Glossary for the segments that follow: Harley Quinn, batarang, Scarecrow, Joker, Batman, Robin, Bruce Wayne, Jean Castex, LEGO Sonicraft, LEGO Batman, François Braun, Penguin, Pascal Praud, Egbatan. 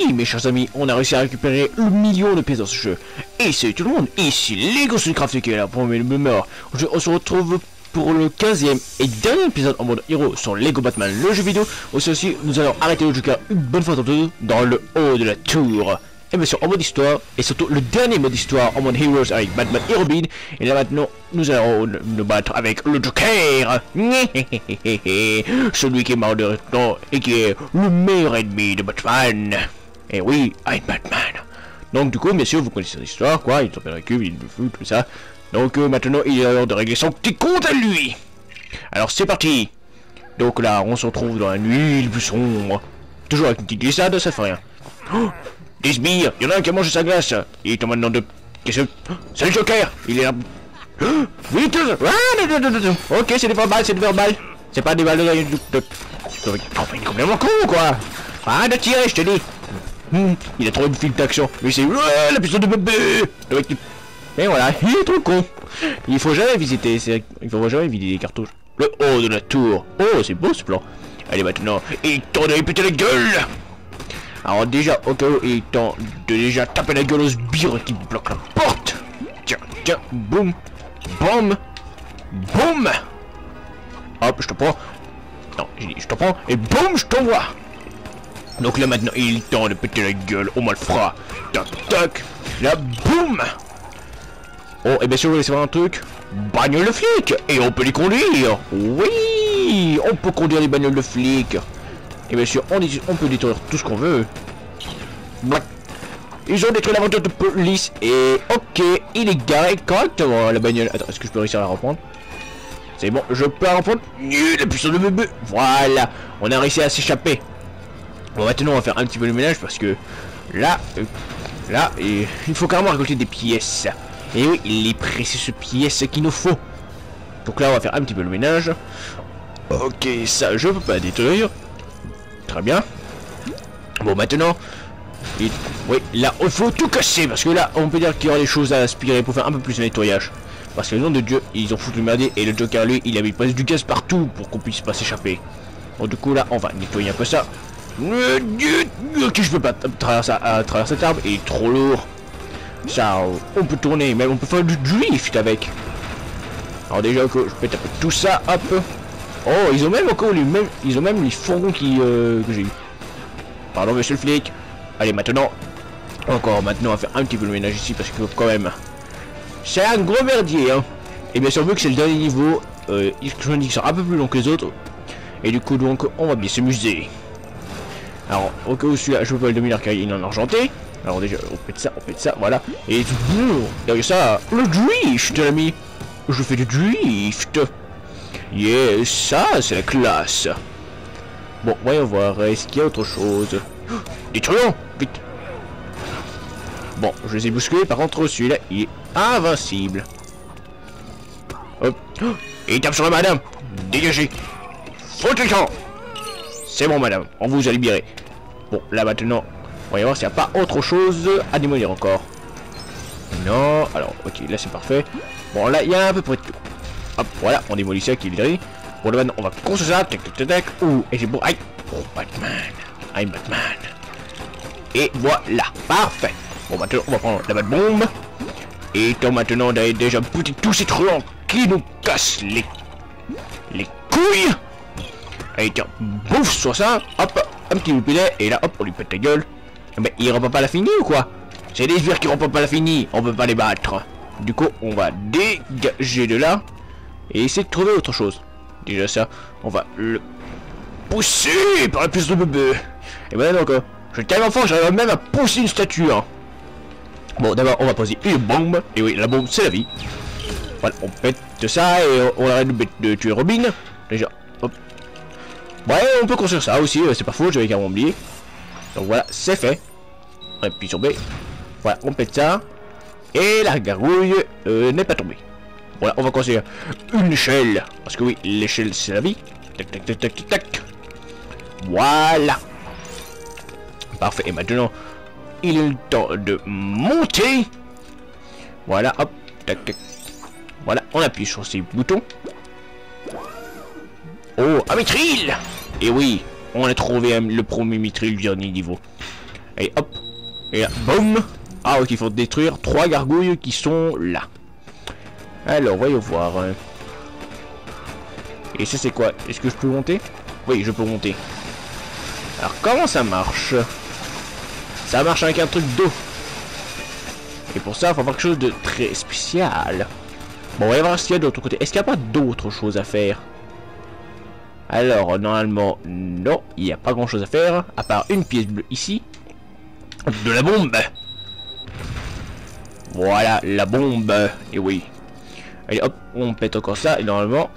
Oui, mes chers amis, on a réussi à récupérer le million de pièces dans ce jeu. Et salut tout le monde, ici LEGO Sonicraft qui est là pour mes humeurs. On se retrouve pour le 15e et dernier épisode en mode héros sur LEGO Batman, le jeu vidéo. Aussi, nous allons arrêter le Joker une bonne fois dans le haut de la tour. Et bien sûr, en mode histoire, et surtout le dernier mode histoire en mode Heroes avec Batman et Robin. Et là maintenant, nous allons nous battre avec le Joker. Celui qui est mort de temps et qui est le meilleur ennemi de Batman. Et oui, I'm Batman. Donc du coup, bien sûr, vous connaissez l'histoire, quoi. Il tombe dans la cuve, il le fout, tout ça. Donc maintenant, il est l'heure de régler son petit compte à lui. Alors c'est parti. Donc là, on se retrouve dans la nuit le plus sombre. Toujours avec une petite glissade, ça fait rien. Oh, des sbires, il y en a un qui a mangé sa glace. Il est en maintenant de... Qu'est-ce que... C'est le Joker. Il est là... Oui, tout... Ok, c'est des verbales, c'est des verbales. C'est pas des balles de... Enfin, il est complètement con ou quoi? Arrête de tirer, je te dis. Il a trop de fil d'action. Mais c'est... la puissance de bébé. Et voilà, il est trop con. Il faut jamais visiter... Il faut jamais visiter les cartouches. Le haut de la tour. Oh, c'est beau ce plan. Allez, maintenant, il tourne et putain la gueule. Alors déjà, au cas où il est temps de déjà taper la gueule aux sbires qui bloquent la porte. Tiens, tiens, boum, boum, boum. Hop, je te prends. Non, j'ai dit, je te prends et boum, je t'envoie. Donc là maintenant, il est temps de péter la gueule au malfrat. Tac, tac, là, boum. Oh, et bien sûr, vous voulez savoir un truc? Bagnole de flic. Et on peut les conduire. Oui, on peut conduire les bagnoles de flic. Et bien sûr, on peut détruire tout ce qu'on veut. Blac. Ils ont détruit la voiture de police. Et ok, il est garé correctement la bagnole. Attends, est-ce que je peux réussir à la reprendre? C'est bon, je peux la reprendre. La puissance de bébé. Voilà, on a réussi à s'échapper. Bon, maintenant, on va faire un petit peu le ménage parce que là, il faut carrément récolter des pièces. Et oui, les précieuses pièces qu'il nous faut. Donc là, on va faire un petit peu le ménage. Ok, ça, je peux pas détruire. Très bien. Bon, maintenant, oui, là, il faut tout casser parce que là, on peut dire qu'il y aura des choses à aspirer pour faire un peu plus de nettoyage. Parce que le nom de Dieu, ils ont foutu le merdier et le Joker, lui, il avait passé du gaz partout pour qu'on puisse pas s'échapper. Bon, du coup, là, on va nettoyer un peu ça. Ok, je peux pas traverser à travers cet arbre, il est trop lourd. Ça, on peut tourner, même on peut faire du drift avec. Alors déjà, que je pète un peu tout ça, hop. Oh, ils ont même encore les mêmes, ils ont même les fourgons qui que j'ai eu. Pardon, monsieur le flic. Allez, maintenant, maintenant, on va faire un petit peu le ménage ici parce que quand même, c'est un gros merdier, hein. Et bien sûr, vu que c'est le dernier niveau, je me dis que ça sera un peu plus long que les autres. Et du coup, donc, on va bien s'amuser. Alors, au cas où celui-là, je peux pas le dominer car il est en argenté. Alors déjà, on pète ça, voilà. Et derrière ça, le drift, l'ami. Je fais du drift. Yeah, ça c'est la classe. Bon, voyons voir, est-ce qu'il y a autre chose? Détruisons, vite. Bon, je les ai bousculés, par contre celui-là, il est invincible. Hop. Et il tape sur la madame. Dégagez. Foutez le. C'est bon madame, on vous a libéré. Bon, là maintenant, voyons voir s'il n'y a pas autre chose à démolir encore. Non, alors, ok, là c'est parfait. Bon, là, il y a à peu près tout. Hop, voilà, on démolit ça qui est derrière. Bon, là, maintenant, on va construire ça. Tac, tac, tac, tac. Ouh, et c'est bon. Aïe. Oh, Batman. I'm Batman. Et voilà. Parfait. Bon, maintenant, on va prendre la bat-bombe. Et tant maintenant, on a déjà buté tous ces truands qui nous cassent les couilles. Allez, tiens, bouffe sur ça. Hop, un petit loupinet. Et là, hop, on lui pète la gueule. Mais il reprend pas la finie ou quoi? C'est des sbires qui reprend pas la finie. On peut pas les battre. Du coup, on va dégager de là. Et essayer de trouver autre chose. Déjà ça, on va le pousser par la puce de bébé. Et voilà donc, je t'aime enfant, j'arrive même à pousser une statue. Hein. Bon, d'abord, on va poser une bombe. Et oui, la bombe, c'est la vie. Voilà, on pète ça et on arrête de tuer Robin. Déjà, hop. Ouais, on peut construire ça aussi, c'est pas faux, j'avais carrément oublié. Donc voilà, c'est fait. On appuie sur B. Voilà, on pète ça. Et la gargouille n'est pas tombée. Voilà, on va construire une échelle. Parce que oui, l'échelle c'est la vie. Tac, tac, tac, tac, tac. Voilà. Parfait. Et maintenant, il est le temps de monter. Voilà, hop, tac, tac. Voilà, on appuie sur ces boutons. Oh, un mitril. Et oui, on a trouvé le premier mitril du dernier niveau. Allez, hop. Et là, boum. Ah, ok, il faut détruire 3 gargouilles qui sont là. Alors, voyons voir. Et ça, c'est quoi? Est-ce que je peux monter? Oui, je peux monter. Alors, comment ça marche? Ça marche avec un truc d'eau. Et pour ça, il faut avoir quelque chose de très spécial. Bon, on va voir ce qu'il y a de l'autre côté. Est-ce qu'il n'y a pas d'autre chose à faire? Alors, normalement, non. Il n'y a pas grand-chose à faire. À part une pièce bleue ici. De la bombe. Voilà, la bombe. Et oui. Allez, hop, on pète encore ça. Et normalement...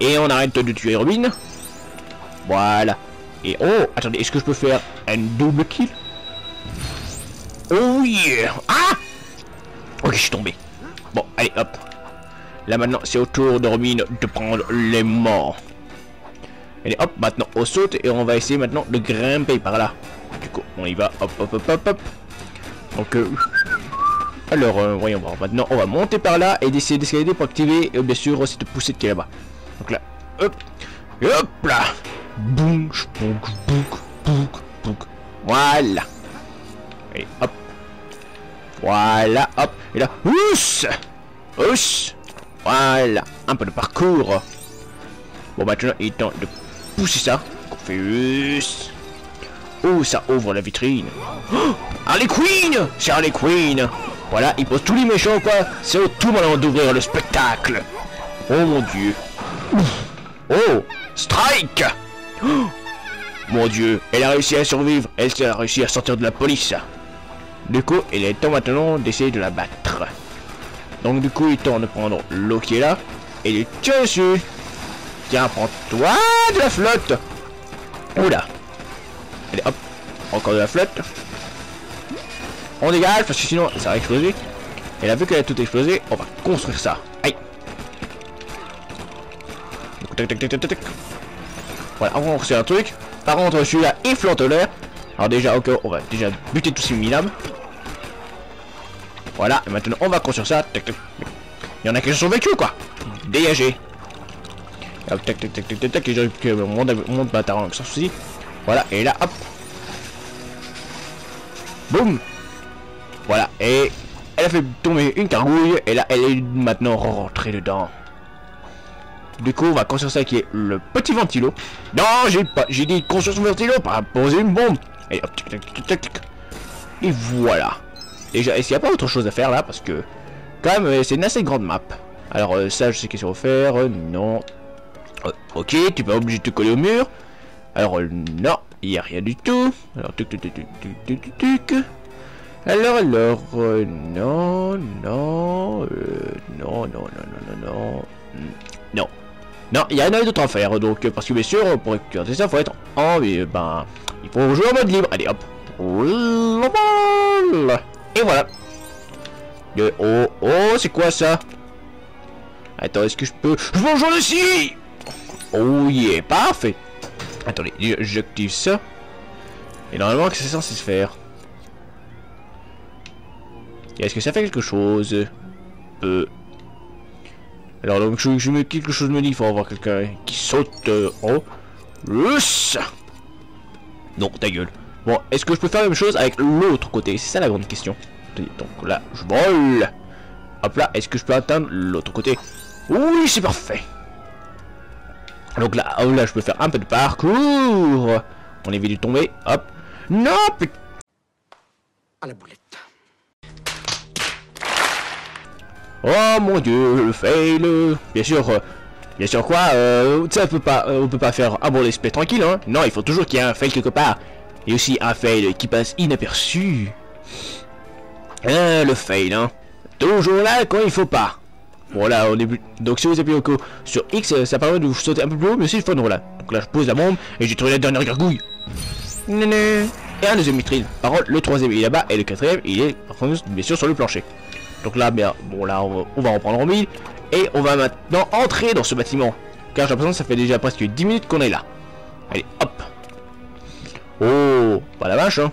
Et on arrête de tuer Robin. Voilà. Et oh, attendez, est-ce que je peux faire un double kill? Oh yeah. Ah. Ok, je suis tombé. Bon, allez, hop. Là, maintenant, c'est au tour de Robin de prendre les morts. Allez, hop, maintenant, on saute et on va essayer maintenant de grimper par là. Du coup, on y va. Hop, hop, hop, hop, hop. Donc, alors, voyons voir. Maintenant, on va monter par là et essayer d'escalader pour activer, bien sûr, cette poussette qui est là-bas. Donc là, hop, hop là, boum, bouk, bouk, bouk, bouk, voilà, et hop, voilà, hop, et là, ouss, ouss, voilà, un peu de parcours. Bon, maintenant, il est temps de pousser ça, on fait ouss. Oh, ça ouvre la vitrine. Oh, Harley Quinn, c'est Harley Quinn, voilà, il pose tous les méchants, quoi, c'est au tout moment d'ouvrir le spectacle. Oh mon dieu. Oh, strike! Oh, mon dieu, elle a réussi à survivre. Elle a réussi à sortir de la police. Du coup, il est temps maintenant d'essayer de la battre. Donc du coup, il est temps de prendre l'eau qui est là et de tirer dessus. Tiens, prends-toi de la flotte. Oula. Allez, hop, encore de la flotte. On dégage parce que sinon, ça va exploser. Et là, vu qu'elle a tout explosé, on va construire ça. Aïe. Voilà, on va lancer un truc. Par contre, celui-là il flotte l'air. Alors déjà, ok, on va déjà buter tous ces minables. Voilà, et maintenant on va construire ça. Il y en a qui sont vécus, quoi. Dégagez. Hop, tac, tac, tac, tac, tac, tac. Et j'ai mon bâtard sans souci. Voilà, et là, hop. Boum. Voilà, et elle a fait tomber une cargouille. Et là, elle est maintenant rentrée dedans. Du coup, on va construire ça qui est le petit ventilo. Non, j'ai pas, j'ai dit construire son ventilo pour poser une bombe. Et hop, tic, tic, tic, tic, tic. Et voilà. Déjà, est-ce qu'il n'y a pas autre chose à faire là? Parce que, quand même, c'est une assez grande map. Alors, ça, je sais qu'est-ce qu'on va faire. Non. Ok, tu peux obligé de te coller au mur. Alors, non, il n'y a rien du tout. Alors, tic, tic, tic, tic, tic, tic. Alors, non, non, non, non, non, non, non, non. Non, il y a rien d'autre à faire, donc, parce que bien sûr, pour récupérer ça, faut être en, mais ben, il faut jouer en mode libre. Allez, hop. Et voilà. Oh, oh, c'est quoi ça? Attends, est-ce que je peux... Je vais en jouer ici. Oh, yeah, parfait. Attendez, j'active ça. Et normalement, qu'est-ce que c'est censé se faire? Est-ce que ça fait quelque chose? Alors donc quelque chose me dit, il faut avoir quelqu'un qui saute en haut. Non, ta gueule. Bon, est-ce que je peux faire la même chose avec l'autre côté? C'est ça la grande question. Donc là, je vole. Hop là, est-ce que je peux atteindre l'autre côté? Oui, c'est parfait. Donc là, oh là, je peux faire un peu de parcours. On évite de tomber. Hop. Non, putain. À la boulette. Oh mon dieu, le fail. Bien sûr quoi, ça peut pas, on peut pas faire un bon aspect tranquille, hein. Non, il faut toujours qu'il y ait un fail quelque part. Et aussi un fail qui passe inaperçu. Le fail, hein. Toujours là quand il faut pas. Voilà, au début. Donc si vous appuyez au sur X, ça permet de vous sauter un peu plus haut, mais aussi il faut voilà. Donc là, je pose la bombe et j'ai trouvé la dernière gargouille. Et un deuxième vitrine. Par contre, le troisième il est là-bas et le quatrième il est bien sûr sur le plancher. Donc là, bien, bon là, on va reprendre en mille. Et on va maintenant entrer dans ce bâtiment. Car j'ai l'impression que ça fait déjà presque 10 minutes qu'on est là. Allez, hop. Oh, pas la vache, hein.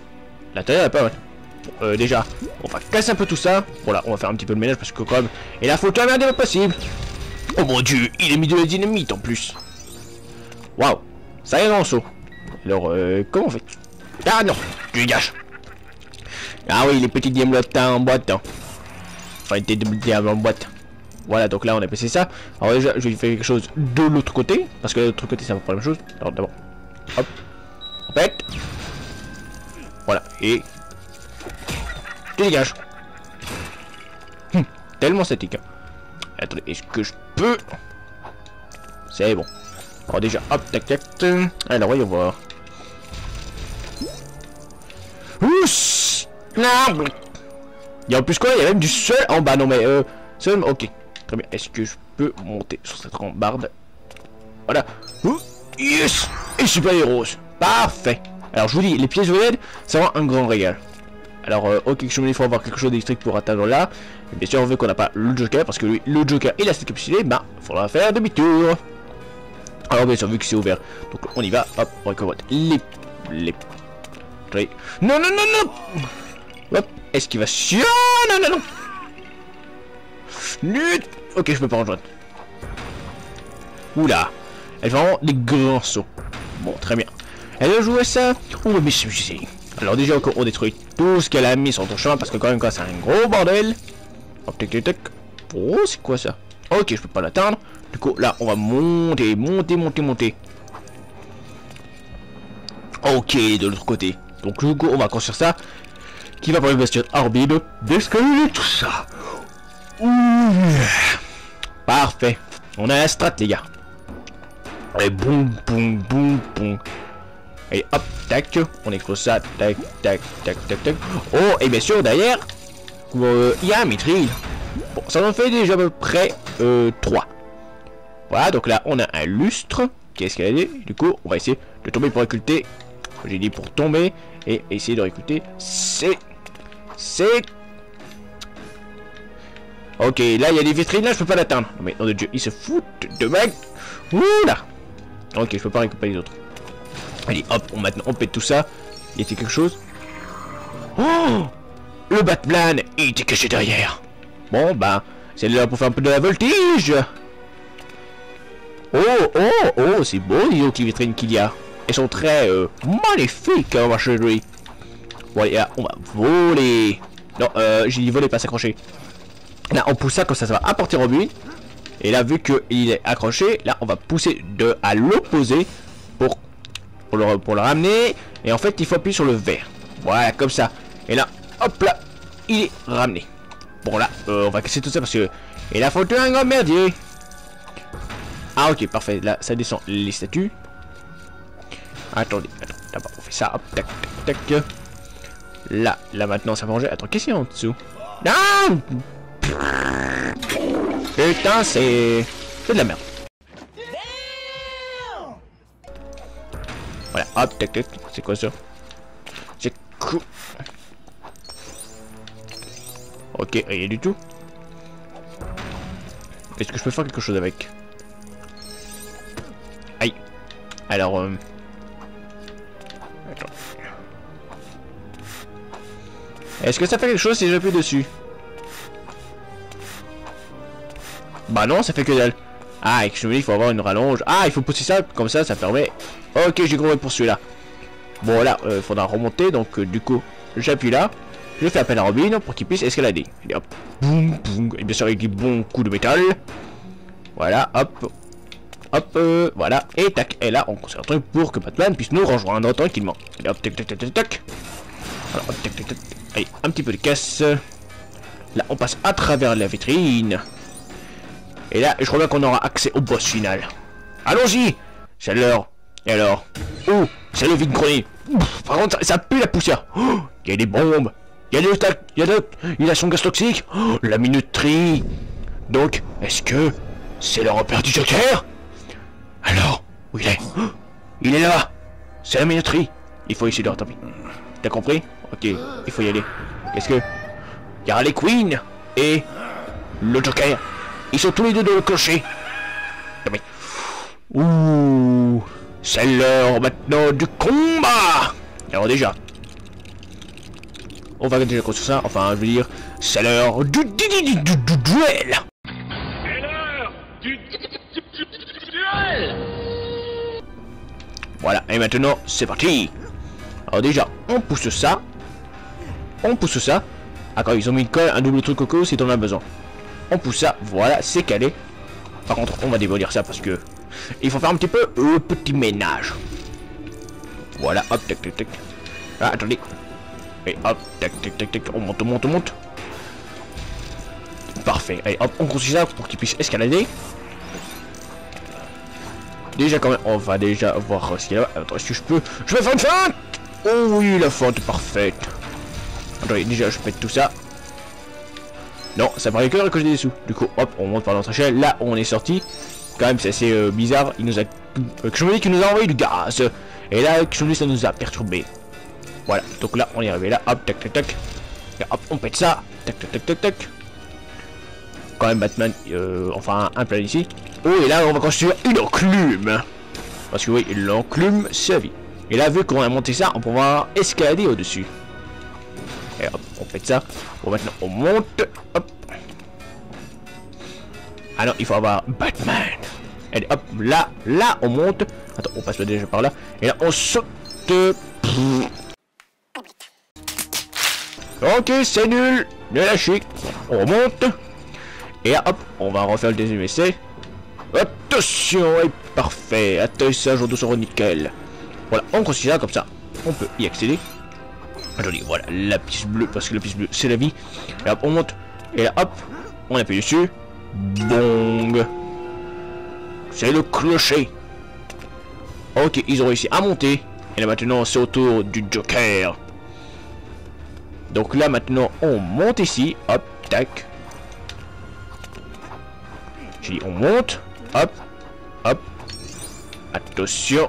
L'intérieur est pas mal. Déjà, on va casser un peu tout ça. Voilà, on va faire un petit peu de ménage parce que quand même... Et là, faut qu'un pas possible. Oh mon dieu, il est mis de la dynamite en plus. Waouh, ça y est dans le saut. Alors, comment on fait? Ah non, je gâche. Ah oui, les petits gamelots en boîte. Enfin, des diables en boîte. Voilà, donc là on a passé ça. Alors déjà, je vais faire quelque chose de l'autre côté. Parce que de l'autre côté, ça va pas la même chose. Alors d'abord, hop, on pète. Voilà, et... tu dégages. Tellement statique. Attendez, est-ce que je peux... C'est bon. Alors déjà, hop, tac, tac. Alors, voyons voir. Ouh, non. Il y a en plus quoi? Il y a même du sol en bas. Non mais, seul, ok. Très bien, est-ce que je peux monter sur cette rambarde? Voilà. Ouh, yes. Et super héros. Parfait. Alors, je vous dis, les pièces voyelles, c'est vraiment un grand régal. Alors, ok, il faut avoir quelque chose d'électrique pour atteindre là. Et bien sûr, on veut qu'on n'a pas le Joker, parce que lui, le Joker il a cette capsule, bah, faudra faire demi-tour. Alors, bien sûr, vu que c'est ouvert, donc on y va, hop, on recommande les... Non, non, non, non. Hop, est-ce qu'il va sur... Non, non, non. Nut. Ok, je peux pas rejoindre. Oula. Elle fait vraiment des grands sauts. Bon, très bien. Elle a joué ça. On va m'excuser. Alors déjà, on détruit tout ce qu'elle a mis sur ton chemin, parce que quand même, quoi, c'est un gros bordel. Hop, tac, tac, tac. Oh, c'est quoi ça? Ok, je peux pas l'atteindre. Du coup, là, on va monter, monter, monter, monter. Ok, de l'autre côté. Donc, du coup, on va construire ça. Qui va pour le bastion Orbib. D'escalier, tout ça. Ouh. Parfait. On a la strat, les gars. Allez, boum, boum, boum, boum. Et hop, tac. On explose ça. Tac, tac, tac, tac, tac. Oh, et bien sûr, derrière, il y a un mitril. Bon, ça en fait déjà à peu près 3. Voilà, donc là, on a un lustre qui est escaladé. Du coup, on va essayer de tomber pour occulter. J'ai dit pour tomber et essayer de récolter. C'est ok, là il y a des vitrines, là je peux pas l'atteindre. Mais non de Dieu, ils se foutent de mec. Ouh là. Ok, je peux pas récupérer les autres. Allez hop, on maintenant on pète tout ça. Il était quelque chose. Oh, le Batman, il était caché derrière. Bon bah, c'est là pour faire un peu de la voltige. Oh oh oh, c'est beau les autres vitrines qu'il y a. Elles sont très maléfiques en marcherie. Bon allez, là, on va voler. Non, j'ai dit voler, pas s'accrocher. Là, on pousse ça comme ça, ça va apporter Robin. Et là, vu qu'il est accroché, là, on va pousser de à l'opposé pour le ramener. Et en fait, il faut appuyer sur le vert. Voilà, comme ça. Et là, hop là, il est ramené. Bon là, on va casser tout ça parce que... Et là, faut tuer un grand merdier. Ah ok, parfait. Là, ça descend les statues. Attendez, d'abord on fait ça, hop, tac, tac, tac. Là, là maintenant ça va manger. Attends, qu'est-ce qu'il y a en dessous? Non! Putain, c'est... c'est de la merde. Voilà, hop, tac, tac, c'est quoi ça? C'est cool. Ok, rien du tout. Est-ce que je peux faire quelque chose avec? Aïe. Alors, est-ce que ça fait quelque chose si j'appuie dessus? Bah non, ça fait que dalle. Ah, et que je me dis qu'il faut avoir une rallonge. Ah, il faut pousser ça, comme ça, ça permet... Ok, j'ai compris pour celui-là. Bon, là, il faudra remonter, donc du coup, j'appuie là. Je fais appel à Robin pour qu'il puisse escalader. Et hop, boum, boum. Et bien sûr, avec du bon coup de métal. Voilà, hop. Hop, voilà, et tac. Et là, on conserve un truc pour que Batman puisse nous rejoindre tranquillement. Et hop, tac, tac, tac, tac, tac. Alors, hop, tac, tac, tac. Allez, un petit peu de casse. Là, on passe à travers la vitrine. Et là, je crois bien qu'on aura accès au boss final. Allons-y. C'est l'heure. Et alors? Oh, c'est le vide-grenier. Par contre, ça pue la poussière. Oh, il y a des bombes. Il y a des attaques. Il y a des inhalations gaz toxiques. Oh, la minuterie. Donc, est-ce que c'est le repère du Joker? Alors, où il est? Oh, il est là. C'est la minuterie. Il faut essayer de rattraper. T'as compris? Ok, il faut y aller. Qu'est-ce que... Il y a Harley Quinn et le Joker. Ils sont tous les deux dans le clocher. Ouh, c'est l'heure maintenant du combat. Alors déjà, on va déjà construire ça. Enfin, je veux dire, c'est l'heure du duel. C'est l'heure du duel. Voilà, et maintenant, c'est parti. Alors déjà, on pousse ça. On pousse ça. Ah quand ils ont mis une colle, un double truc coco si t'en as besoin. On pousse ça, voilà, c'est calé. Par contre, on va démolir ça parce que il faut faire un petit peu le petit ménage. Voilà, hop, tac, tac, tac. Ah, attendez. Et hop, tac, tac, tac, tac. On monte, on monte, on monte. Parfait. Allez, hop, on construit ça pour qu'il puisse escalader. Déjà quand même, on va déjà voir ce qu'il y a. Attends, est-ce que je peux... Je vais faire une feinte. Oh oui, la feinte, parfaite. Attendez, déjà, je pète tout ça. Non, ça paraît que j'ai des sous. Du coup, hop, on monte par notre échelle. Là, on est sorti. Quand même, c'est assez bizarre. Il nous a... Je me dis qu'il nous a envoyé du gaz. Et là, je me dis, ça nous a perturbé. Voilà, donc là, on est arrivé là. Hop, tac, tac, tac. Et hop, on pète ça. Tac, tac, tac, tac, tac. Quand même, Batman, enfin, un plan ici. Oh, et là, on va construire une enclume. Parce que oui, l'enclume, c'est la vie. Et là, vu qu'on a monté ça, on pourra escalader au-dessus. Et hop, on fait ça. Bon, maintenant, on monte. Hop. Ah non, il faut avoir Batman. Allez, hop, là, là, on monte. Attends, on passe déjà par là. Et là, on saute. Ok, c'est nul. Ne lâchez. On remonte. Et là, hop, on va refaire le deuxième essai. Attention, et parfait. Atterrissage au 200 nickel. Voilà, on considère ça comme ça. On peut y accéder. Joli, voilà, la piste bleue, parce que la piste bleue, c'est la vie. Et là, on monte, et là, hop, on appuie dessus. Bong. C'est le clocher. Ok, ils ont réussi à monter. Et là, maintenant, c'est au tour du Joker. Donc là, maintenant, on monte ici. Hop, tac. J'ai dit, on monte. Hop, hop. Attention.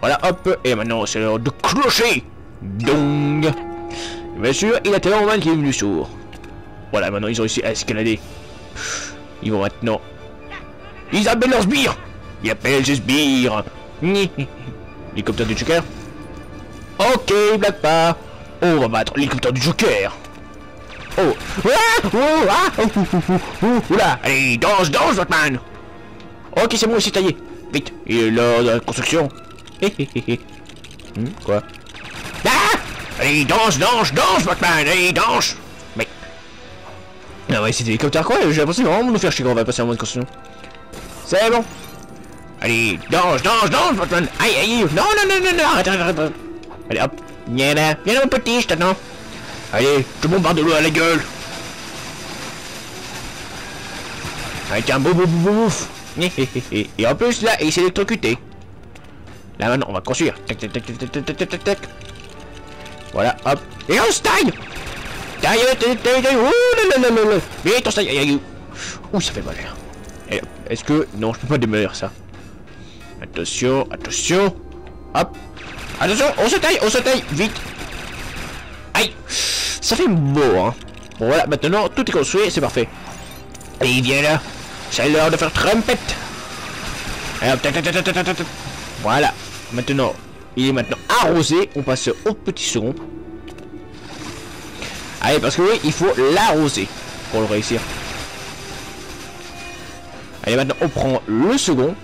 Voilà, hop. Et maintenant, c'est l'heure du clocher. Dong. Bien sûr, il a tellement mal qu'il est venu sourd. Voilà, maintenant ils ont réussi à escalader. Ils vont maintenant... Ils appellent leur sbire. Ils appellent ce sbire. L'hélicoptère du Joker. Ok, blague pas. On va battre l'hélicoptère du Joker. Oh. Ah, oh, ah, oh, oh, oh, oh. Oula. Allez, danse, danse, Batman. Ok, c'est bon, aussi taillé. Vite. Il est là dans la construction. Quoi? Ah! Allez, danse, danse, danse, Batman! Allez, danse! Mais... Ah ouais, c'est des hélicoptères quoi? J'ai l'impression qu'ils vont vraiment nous faire chier quand on va passer un mois de construction. C'est bon! Allez, danse, danse, danse, Batman! Aïe, aïe! Non, non, non, non, non! Arrête, arrête, arrête! Allez, hop! Viens là! Viens là, mon petit, je t'attends! Allez, je te bombarde de l'eau à la gueule! Avec un bouf, bouf, bouf, bouf! Et en plus, là, il s'est électrocuté! Là, maintenant, on va construire! Tac, tac, tac, tac, tac, tac, tac, tac! Voilà, hop. Et on se taille. Taille, taille, taille, taille. Ouh, là, là, là, là. Vite, on se taille. Aïe, aïe. Ouh, ça fait mal. Est-ce que... Non, je peux pas démolir ça. Attention, attention. Hop. Attention, on se taille, on se taille. Vite. Aïe. Ça fait beau, hein. Bon, voilà, maintenant, tout est construit, c'est parfait. Et il vient là. C'est l'heure de faire trompette. Et hop, tac, tac, tac, tac, tac. Voilà. Maintenant... Il est maintenant arrosé, on passe au petit second. Allez, parce que oui, il faut l'arroser pour le réussir. Allez, maintenant on prend le second.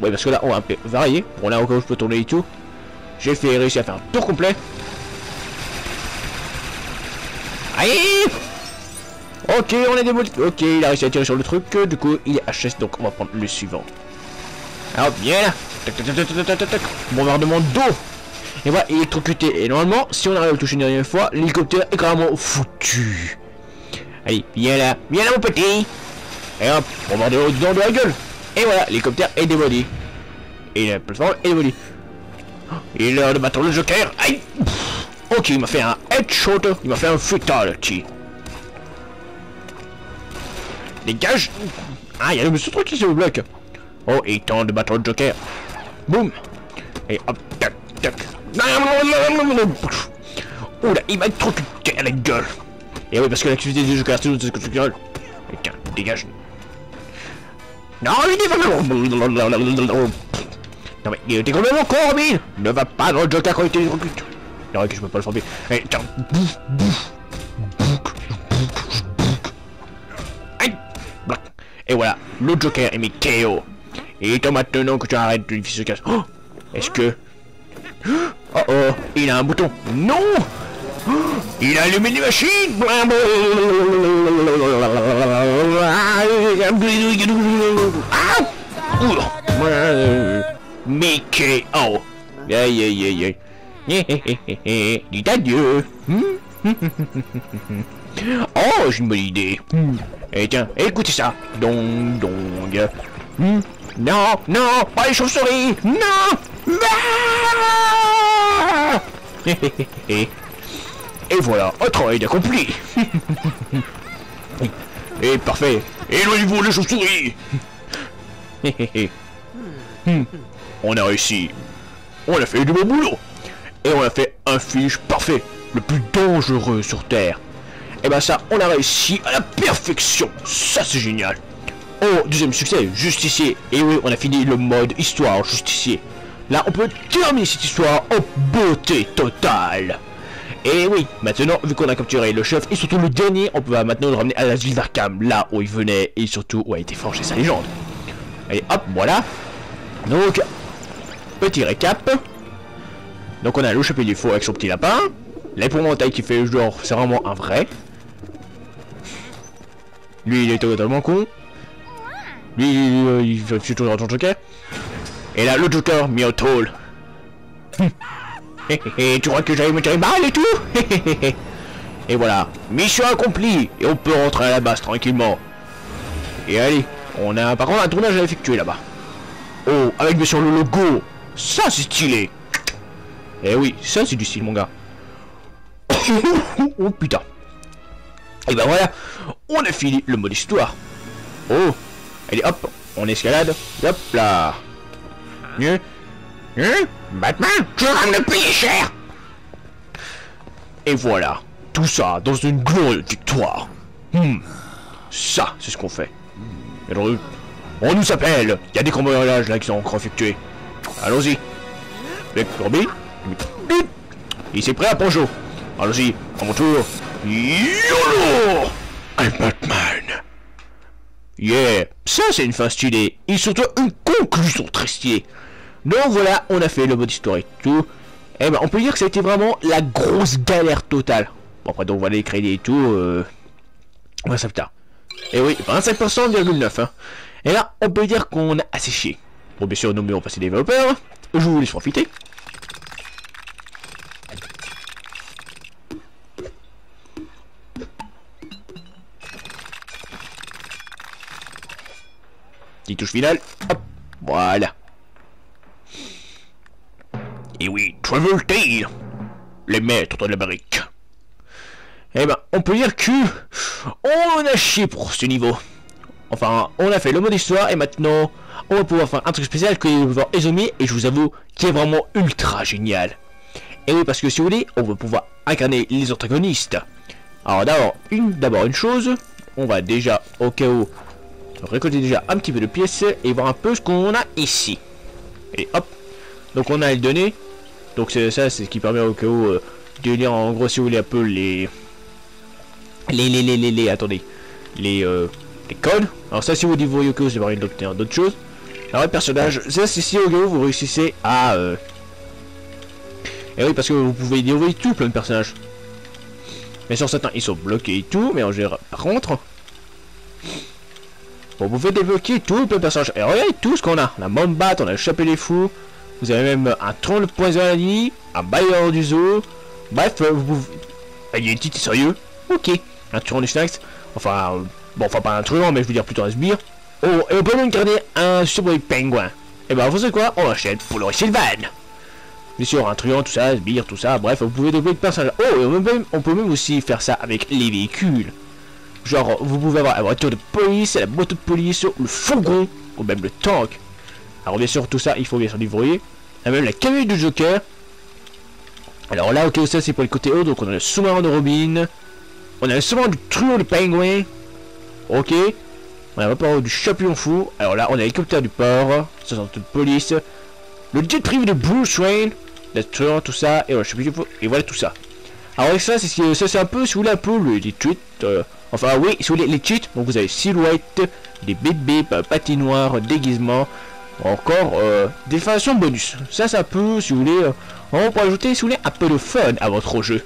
Oui, parce que là on va un peu varier. Bon, là au cas où je peux tourner et tout. J'ai fait réussir à faire un tour complet. Aïe! Ok, on a démoli. Ok, il a réussi à tirer sur le truc. Du coup, il est HS, donc on va prendre le suivant. Alors, bien là. Bombardement d'eau. Et voilà, il est trop cuté. Et normalement, si on arrive à le toucher une dernière fois, l'hélicoptère est carrément foutu. Allez, viens là mon petit. Et hop, bombardement dedans de la gueule. Et voilà, l'hélicoptère est démoli. Et la plateforme est démolie. Il est l'heure de battre le Joker. Aïe. Pff, ok, il m'a fait un headshot. Il m'a fait un fatality. Dégage. Ah, il y a le monsieur truc qui se bloque. Oh, il tente de battre le Joker. Boum. Et hop, tac, tac. Oula, il m'a électrocuté à la gueule. Et oui, parce que l'activité du Joker, c'est ce que tu gueules. Tiens, dégage. Non, il est vraiment... Non, mais il était complètement con, Robin. Ne va pas dans le Joker quand il t'électrocute. Non, que je peux pas le former. Et tiens, bouf, bouf. Et voilà, le Joker est mis KO. Et étant maintenant que tu arrêtes de diffuser casse. Oh, est-ce que... Oh oh, il a un bouton. Non, il a allumé les machines. Mickey, oh. Aïe aïe aïe. Dis adieu. Oh, j'ai une bonne idée. Et tiens, écoutez ça. Dong dong. Non, non, pas les chauves-souris. Non. Ah, et voilà, un travail accompli. Et parfait. Éloignez-vous les chauves-souris. On a réussi. On a fait du bon boulot. Et on a fait un fiche parfait. Le plus dangereux sur Terre. Et ben ça, on a réussi à la perfection. Ça, c'est génial. Oh, deuxième succès, justicier. Et oui, on a fini le mode histoire justicier. Là, on peut terminer cette histoire en beauté totale. Et oui, maintenant, vu qu'on a capturé le chef et surtout le dernier, on peut maintenant le ramener à la ville d'Arkham, là où il venait et surtout où a été forgée sa légende. Allez, hop, voilà. Donc, petit récap. Donc, on a le chef du faux avec son petit lapin. L'épouvantail qui fait genre, c'est vraiment un vrai. Lui, il est totalement con. Lui, il fait toujours dans ton Joker. Et là, le Joker mis en tôle. Tu crois que j'allais me tirer mal et tout? Et voilà, mission accomplie. Et on peut rentrer à la base tranquillement. Et allez, on a par contre un tournage à effectuer là-bas. Oh, avec bien sûr le logo. Ça, c'est stylé. Eh oui, ça, c'est du style, mon gars. Oh putain. Et ben voilà, on a fini le mode histoire. Oh, allez hop, on escalade. Hop là. Batman, je rame le pays cher. Et voilà, tout ça dans une glorieuse victoire. Ça, c'est ce qu'on fait. Alors, on nous appelle. Il y a des cambriolages là qui sont encore effectués. Allons-y. Avec Robin. Il s'est prêt à Ponjo. Allons-y, à mon tour. YOLO! Un Batman. Yeah! Ça, c'est une fin stylée. Et surtout, une conclusion très stylée. Donc voilà, on a fait le mode histoire et tout. Eh ben, on peut dire que ça a été vraiment la grosse galère totale. Bon, après, donc, on va les crédits et tout. On va ça plus tard. Et oui, 25,9%. Hein. Et là, on peut dire qu'on a assez chié. Bon, bien sûr, nous on passe les développeurs. Je vous laisse profiter. Petite touche finale, hop, voilà. Et oui, Travel Tail, les maîtres de la barrique. Eh ben, on peut dire que on a chié pour ce niveau. Enfin, on a fait le mode histoire et maintenant, on va pouvoir faire un truc spécial que vous pouvez exhumer et je vous avoue, qui est vraiment ultra génial. Et oui, parce que si vous voulez, on va pouvoir incarner les antagonistes. Alors d'abord une chose, on va déjà au cas où. Récolter déjà un petit peu de pièces et voir un peu ce qu'on a ici. Et hop, donc on a les données. Donc ça, c'est ce qui permet au cas où de lire en gros si vous voulez un peu les codes. Alors ça, si vous débrouillez au cas où, c'est pareil d'obtenir d'autres choses. Alors les personnages, ça c'est si au cas où vous réussissez à. Et oui, parce que vous pouvez débrouiller tout plein de personnages. Bien sûr, certains ils sont bloqués et tout, mais en général, par contre. Bon, vous pouvez débloquer tout le personnage. Et regardez tout ce qu'on a. On a Mombat, on a échappé les fous. Vous avez même un troll poisonnier, un bailleur du zoo. Bref, vous pouvez... Ah, il est petit, sérieux. Ok. Un truand du snacks. Enfin, bon, enfin pas un truand, mais je veux dire plutôt un sbire. Oh, et on peut même garder un subway pingouin. Et ben, vous savez quoi? On achète pour le Sylvan. Bien sûr, un truand, tout ça, sbire, tout ça. Bref, vous pouvez débloquer le personnage. Oh, et on peut même aussi faire ça avec les véhicules. Genre, vous pouvez avoir la voiture de police, la moto de police, le fourgon, ou même le tank. Alors bien sûr, tout ça, il faut bien s'en débrouiller. Et même la camionnette du Joker. Alors là, ok, ça c'est pour le côté haut, donc on a le sous-marin de Robin. On a le sous-marin du truand du Penguin. Ok. On a le port du champion fou. Alors là, on a l'hélicoptère du port, ça c'est de police. Le jet privé de Bruce Wayne, le truand, tout ça, et voilà, et voilà tout ça. Alors avec ça, c'est un peu, si vous voulez, un peu les tweets. Enfin oui, si vous voulez les cheats, donc vous avez silhouette, des bip bip, patinoire, déguisement, encore des façons bonus. Ça peut, si vous voulez, on peut ajouter, si vous voulez, un peu de fun à votre jeu.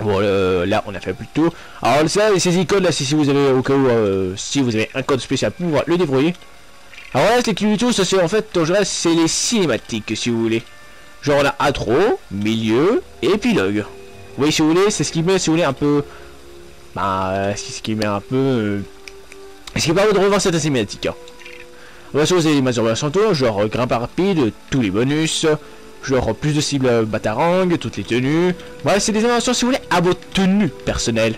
Bon, là on a fait plutôt. Alors ça, ces icônes là, si vous avez au cas où, si vous avez un code spécial pour pouvoir le débrouiller. Alors là, c'est plutôt, ça c'est en fait, en général, c'est les cinématiques, si vous voulez. Genre on a intro, milieu, épilogue. Oui, si vous voulez, c'est ce qui met, si vous voulez, un peu, bah, c'est ce qui met un peu, ce qui permet de revoir cette cinématique. Hein. On va sauver les mesures de genre grimpe rapide, tous les bonus. Genre plus de cibles batarang, toutes les tenues. Bref, c'est des inventions si vous voulez à vos tenues personnelles.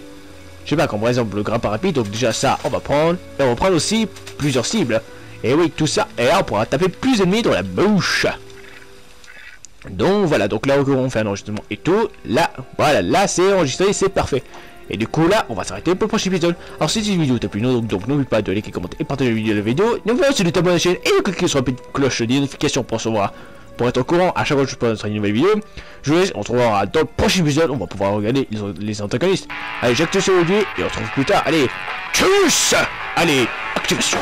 Je sais pas, comme par exemple le grappin rapide, donc déjà ça on va prendre. Et on va prendre aussi plusieurs cibles. Et oui, tout ça, et là on pourra taper plus d'ennemis dans la bouche. Donc voilà, donc là on fait un enregistrement et tout. Là, voilà, là c'est enregistré, c'est parfait. Et du coup là, on va s'arrêter pour le prochain épisode. Alors si cette vidéo t'a plu, donc n'oublie pas de liker, commenter et partager la vidéo. N'oublie pas aussi de t'abonner à la chaîne et de cliquer sur la petite cloche des notifications pour recevoir. Pour être au courant à chaque fois que je poste une nouvelle vidéo, je vous laisse, on se revoit dans le prochain épisode, on va pouvoir regarder les antagonistes. Allez, j'active ce audio et on se retrouve plus tard. Allez, tchuss. Allez, activation.